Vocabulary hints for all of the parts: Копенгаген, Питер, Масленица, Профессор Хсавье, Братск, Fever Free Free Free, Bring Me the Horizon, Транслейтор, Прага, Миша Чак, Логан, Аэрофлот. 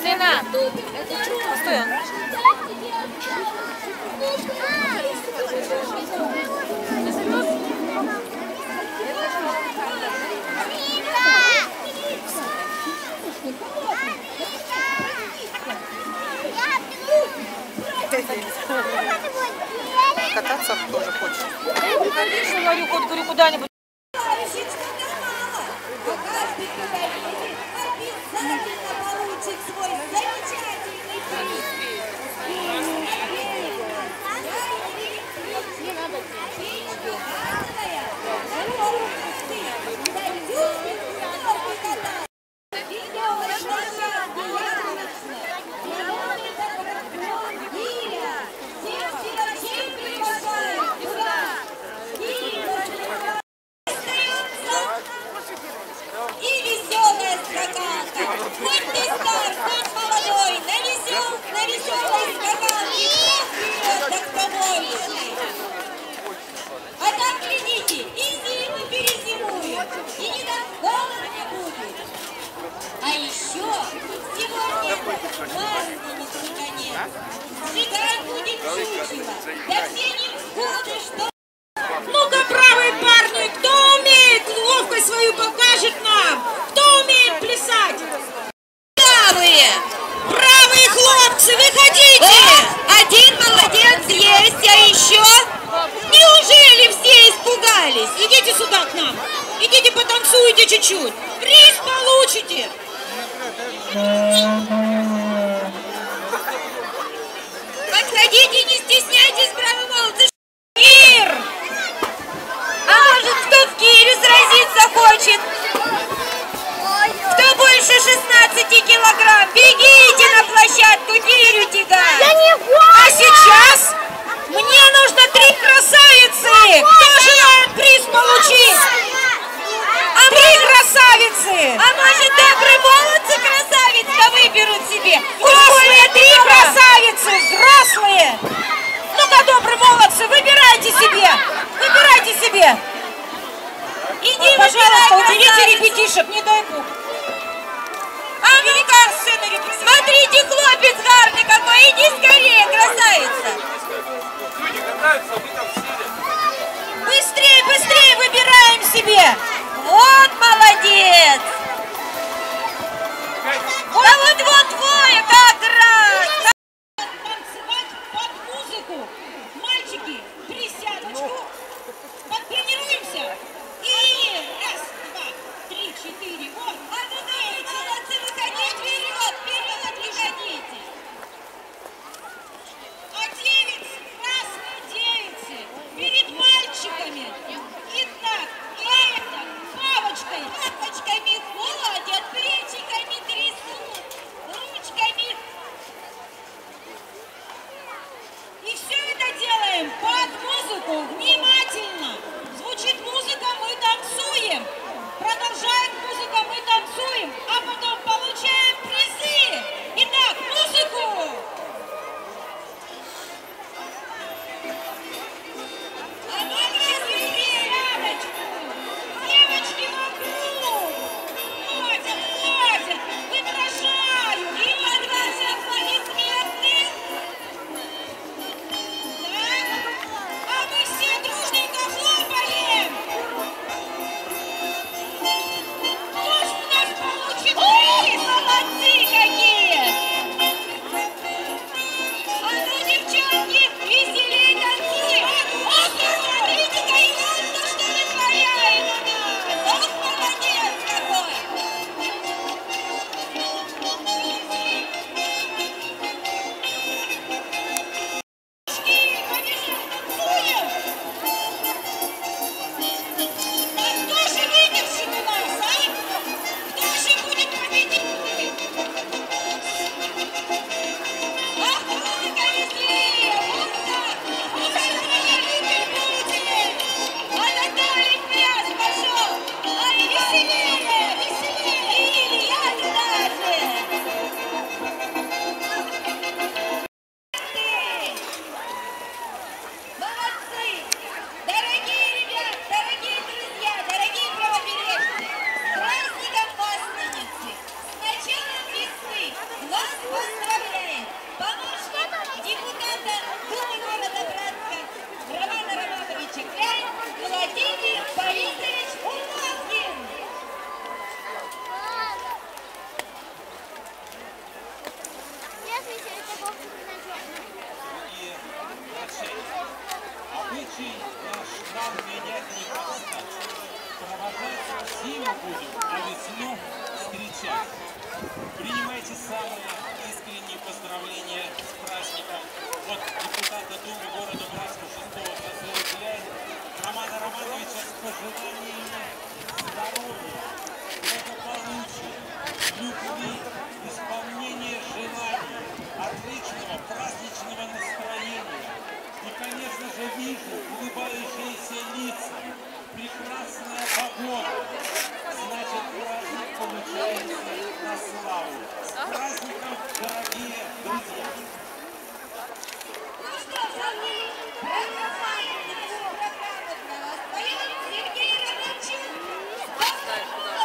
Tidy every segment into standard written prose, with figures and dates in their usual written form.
Сына, постой, он. Кататься тоже хочет. Конечно, говорю, хоть говорю куда-нибудь. Ну-ка, правые парни, кто умеет ловкость свою, покажет нам, кто умеет плясать. Правые хлопцы, выходите. Один молодец есть, а еще? Неужели все испугались? Идите сюда к нам, идите потанцуйте чуть-чуть, приз получите. Подходите, не стесняйтесь, браво, молодцы. Кир! А может, кто в Кире сразиться хочет? Кто больше 16 килограмм? Бегите на площадку, Кирю тягать! А сейчас мне нужно 3 красавицы! Кто желает приз получить? А 3 красавицы! А может, добрые молодцы красавица выберут себе? Взрослые 3 красавицы! Взрослые! Ну-ка, добрые молодцы, выбирайте себе! Выбирайте себе! Иди, пожалуйста, уберите ребятишек, не дай бог! А ну-ка, смотрите, хлопец гарный какой! Иди скорее, красавица! Быстрее, быстрее выбираем себе! Вот молодец! Да вот двое, как раз! Танцевать под музыку. Мальчики, присядочку. Потренируемся. И раз, два, три, 4. Вот, а ну давайте, молодцы, выходите вперед, вперед, выходите. А 9, красные 9 перед мальчиками. Итак, а это... Папочками Ключи наш храм менять не просто. Провожать зиму будем, а весну встречать. Принимайте самые искренние поздравления с праздником. Вот депутата Думы города Братского 6-го созыва Романа Романовича с пожеланиями здоровья, благополучия, любви, исполнения желаний, отличного праздничного настроения. И, конечно же, вижу улыбающиеся лица, прекрасная погода. Значит, праздник получается на славу. С праздником, дорогие друзья! Ну что, сравнили? Это Масленица, программа для вас. Поедем Сергей Романович. Спасибо.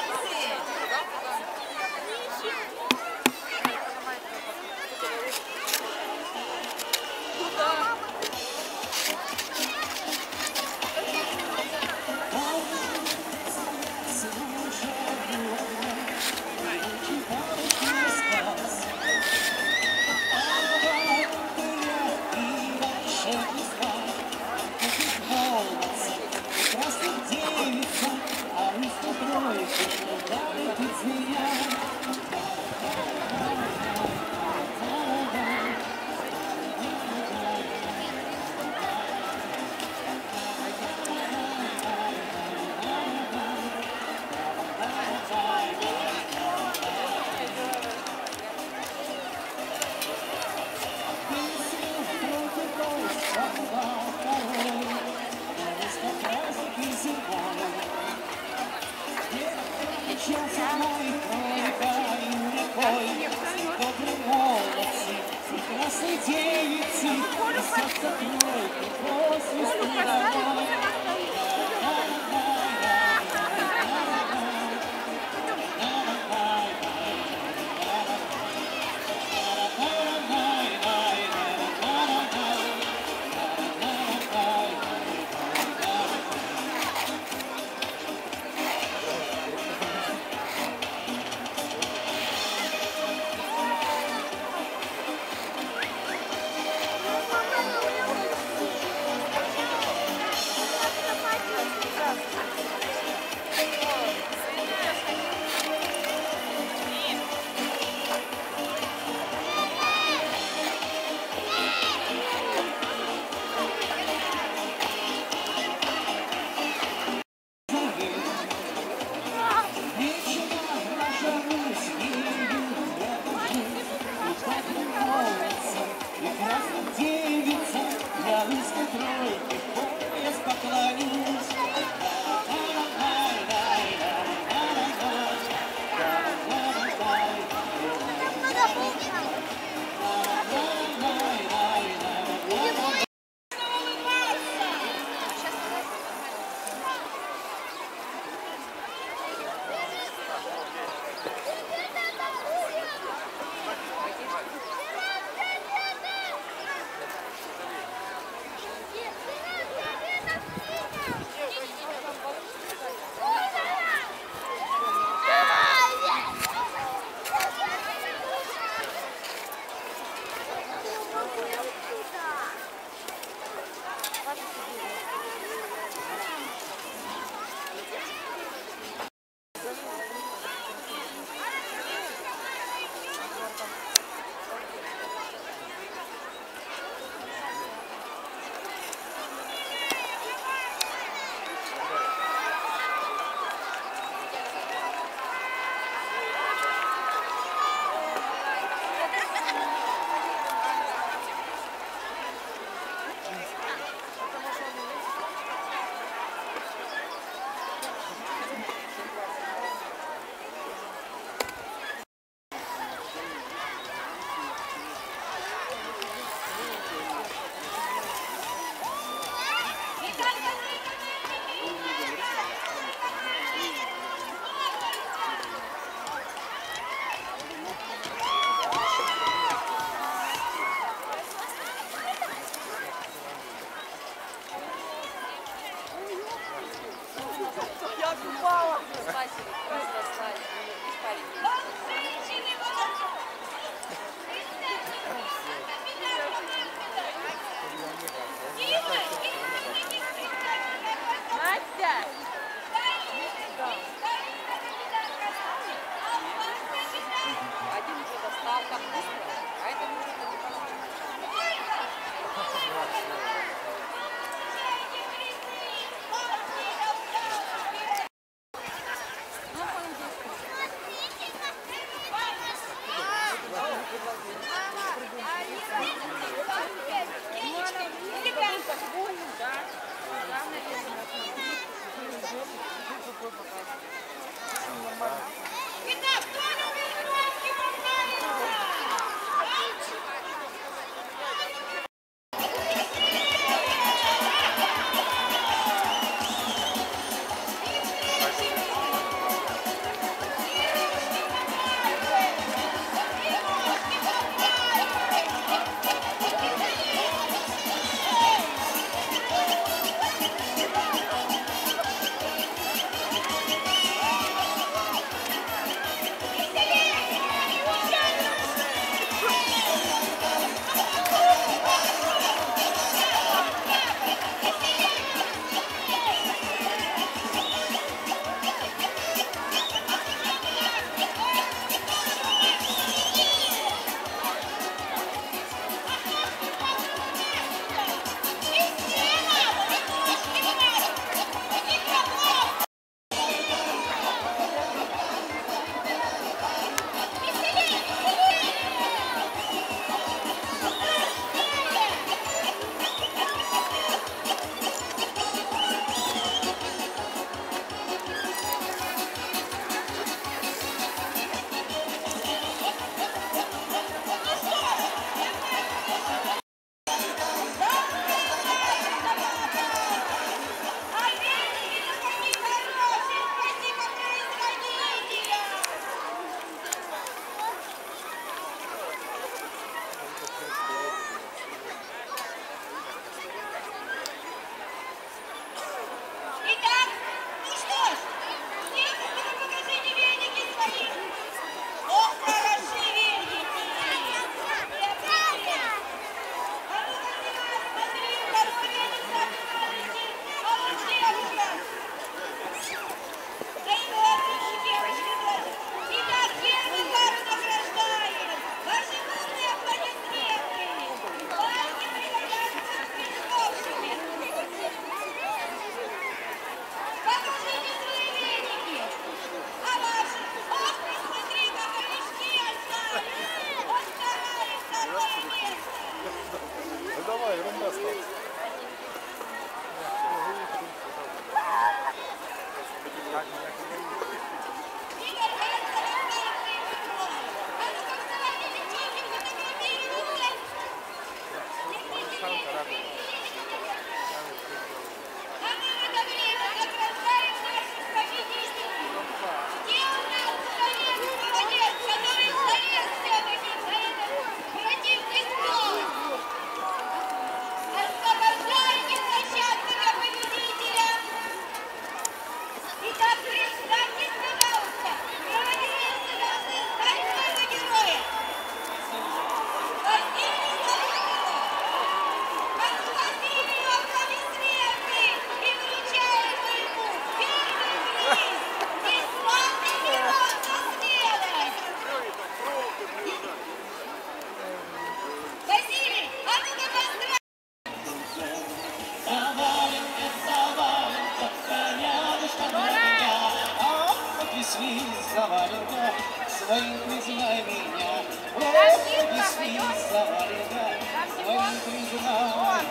Объясни слова, Люда, своих признай меня. Объясни слова, Люда, своих признай.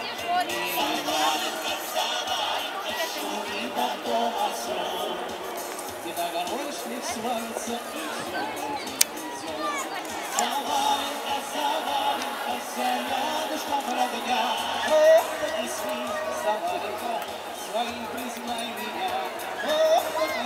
Шуми под голосом, и на горошник свалится и шумит. Заваренка, вся рядышком родня. Объясни слова, Люда, своих признай меня. Подождем!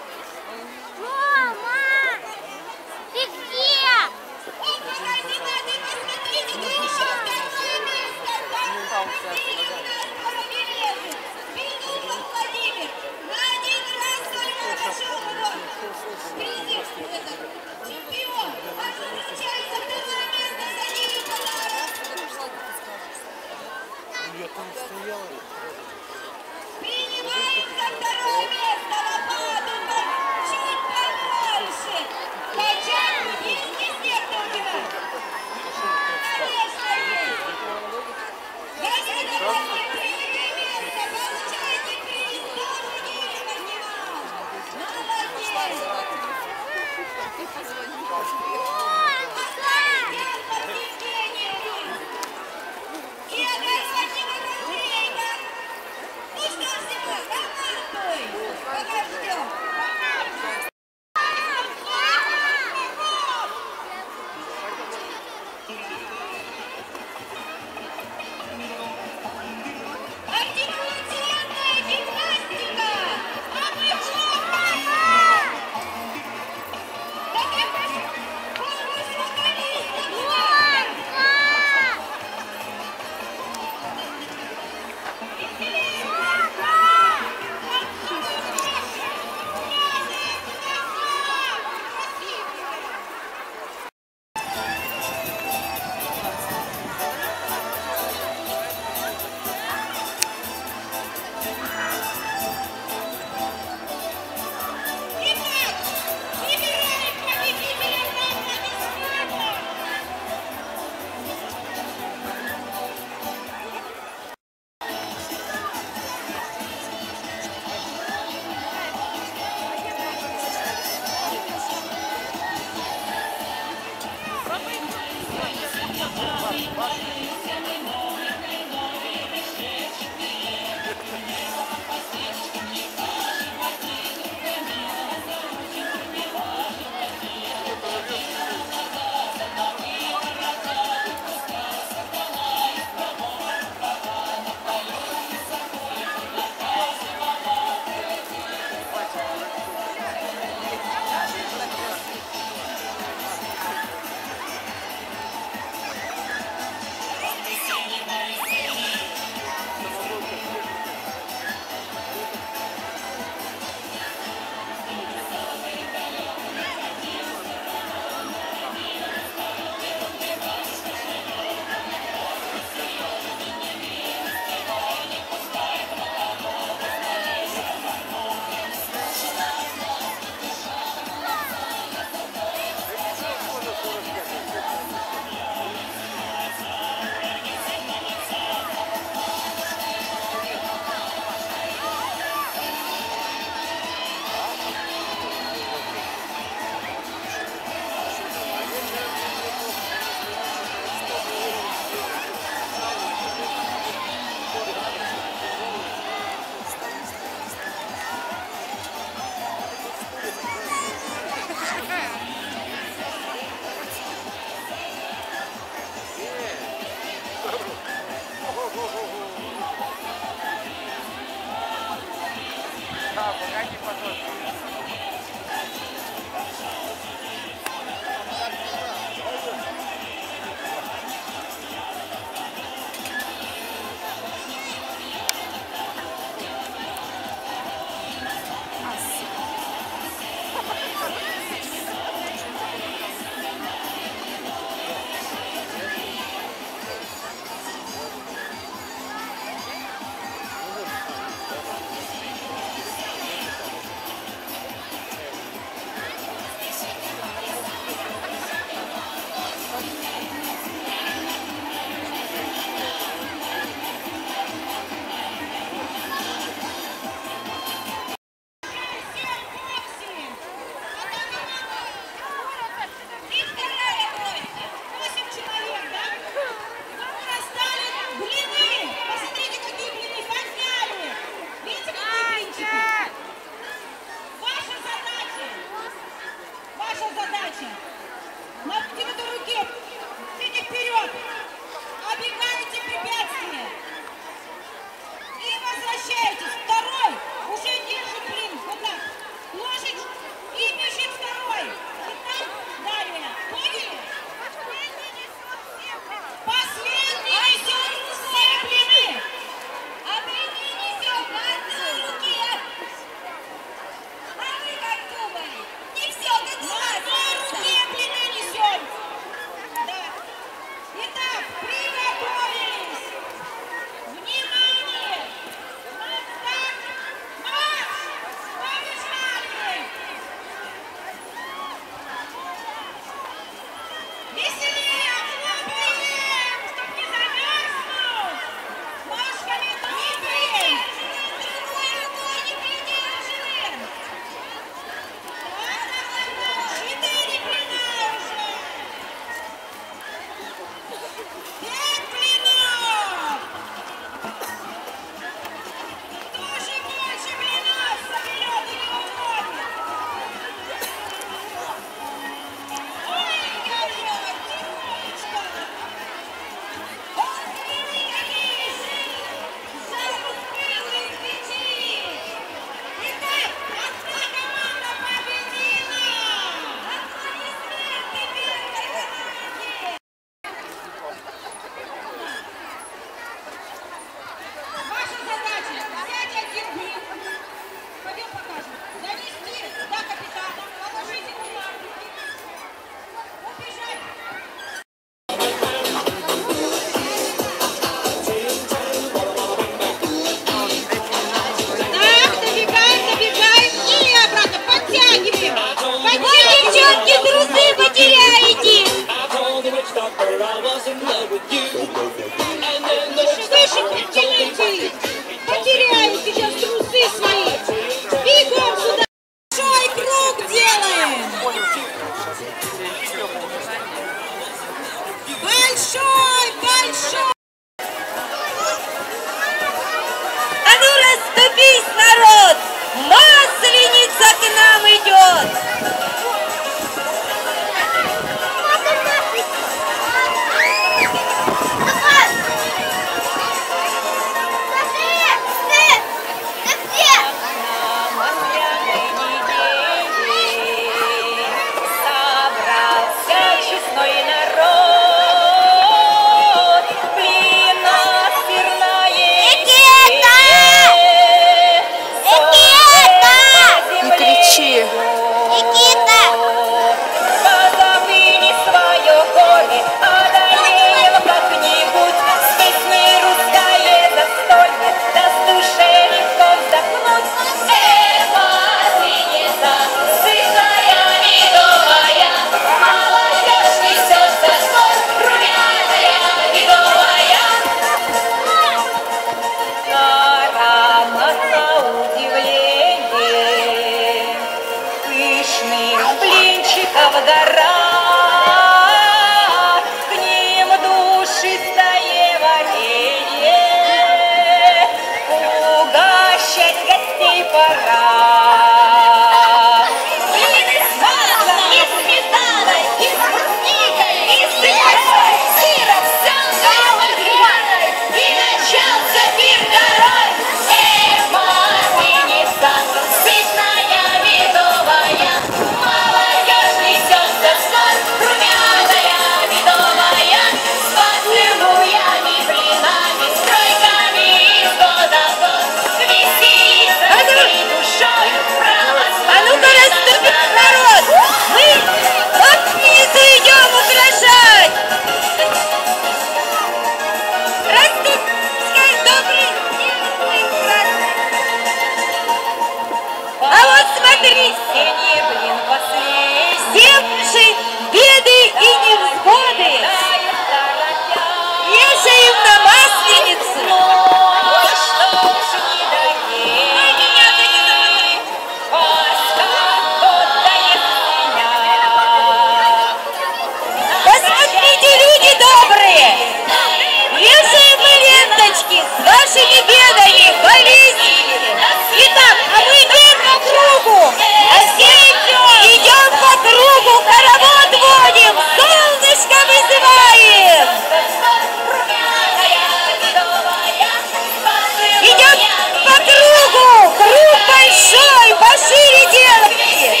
душой пошире делайте.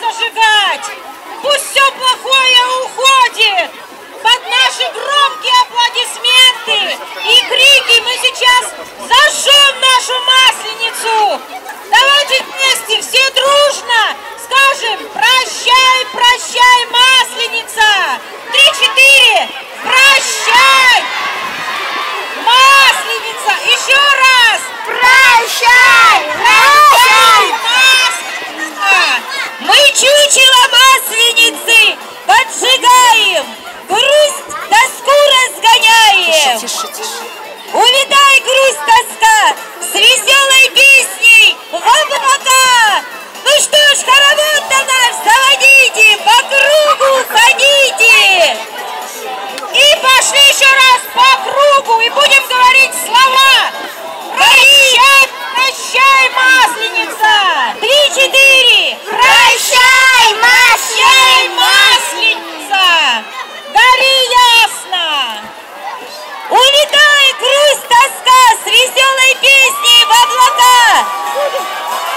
Зажигать. Пусть все плохое уходит. Под наши громкие аплодисменты и крики мы сейчас зажжем нашу Масленицу. Давайте вместе все дружно скажем: прощай, прощай, Масленица. 3-4. Прощай, Масленица. Еще раз. Прощай, прощай, Масленица. Мы чучело Масленицы поджигаем, грусть, тоску разгоняем. Тише, тише, тише. Увидай, грусть, тоска, с веселой песней в облака. Ну что ж, хоровод-то наш заводите, по кругу ходите. И пошли еще раз по кругу, и будем говорить слова. Прощай, прощай, Масленица. 3-4. Прощай, прощай, Масленица. Гори ясно. Улетай, грусть, тоска, с веселой песней в облака.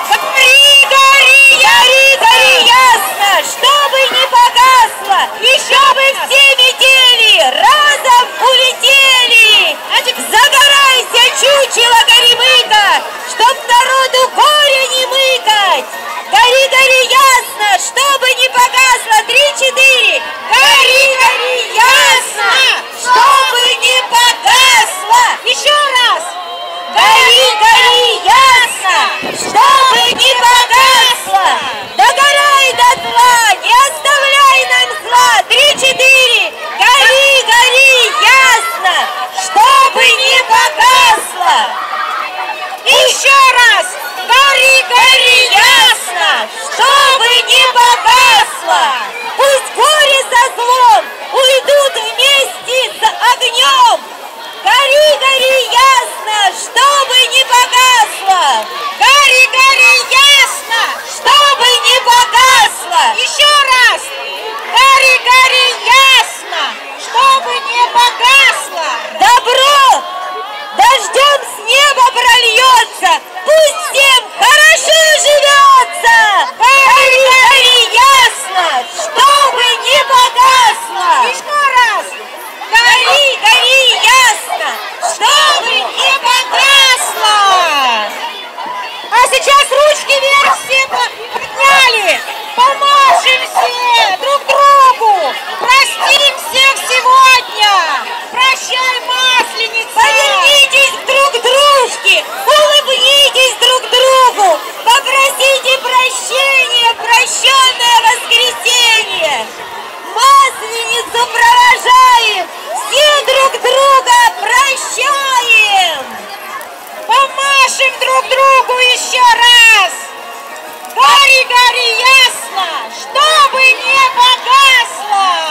Гори, гори, гори, гори ясно, чтобы не погасло, еще бы все метели разом улетели. Загорайся, чучело горемыка, чтоб народу горе не мыкать. Гори, гори ясно, чтобы не погасло. 3-4. Гори, гори ясно, чтобы не погасло. Еще раз. Гори, гори ясно, чтобы не погасло. Догорай дотла, не оставляй нам зла. 3-4. Гори, гори ясно, чтобы не погасло. Еще раз. Гори, гори ясно, чтобы не погасло. Пусть горе со злом уйдут вместе с огнем. Гори, гори ясно, чтобы не погасло. Гори, гори ясно, чтобы не погасло. Еще раз. Гори, гори ясно, чтобы не погасло. Добро дождем с неба прольется, пусть всем хорошо живется. Гори, гори ясно, чтобы не погасло. Еще раз. Гори, гори ясно, чтобы не погасло. А сейчас ручки вверх все подняли. Поможем все друг другу. Простим всех сегодня. Прощай, Масленица. Повернитесь друг к дружке. Улыбнитесь друг другу. Попросите прощения. Прощенное воскресенье. Масленицу провожаем, все друг друга прощаем. Помашем друг другу еще раз. Гори, гори, ясно, что